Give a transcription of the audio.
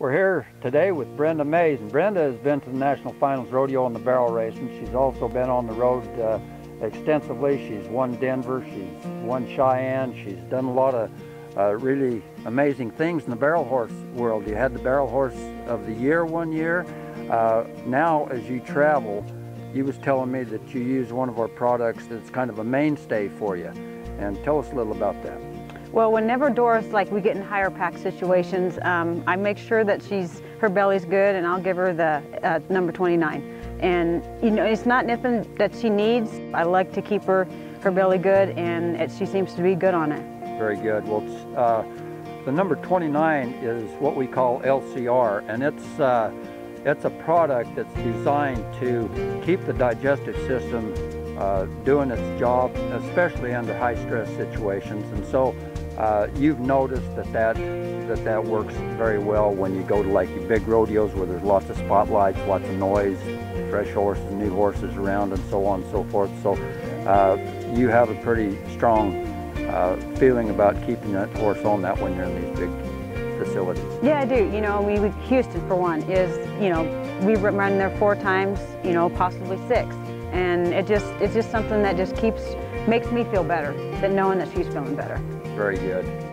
We're here today with Brenda Mays, and Brenda has been to the National Finals Rodeo on the barrel racing. She's also been on the road extensively. She's won Denver, she's won Cheyenne, she's done a lot of really amazing things in the barrel horse world. You had the barrel horse of the year one year. Now as you travel, you was telling me that you use one of our products that's kind of a mainstay for you. And tell us a little about that. Well, whenever Doris, like we get in higher pack situations, I make sure that her belly's good, and I'll give her the number 29. And you know, it's not nothing that she needs. I like to keep her belly good, and she seems to be good on it. Very good. Well, the number 29 is what we call LCR, and it's a product that's designed to keep the digestive system doing its job, especially under high stress situations. And so you've noticed that works very well when you go to like your big rodeos where there's lots of spotlights, lots of noise, fresh horses, new horses around, and so on and so forth. So you have a pretty strong feeling about keeping that horse on that when you're in these big facilities. Yeah, I do. You know, Houston for one is, you know, we run there 4 times, you know, possibly 6. And it's just something that just makes me feel better than knowing that she's feeling better. Very good.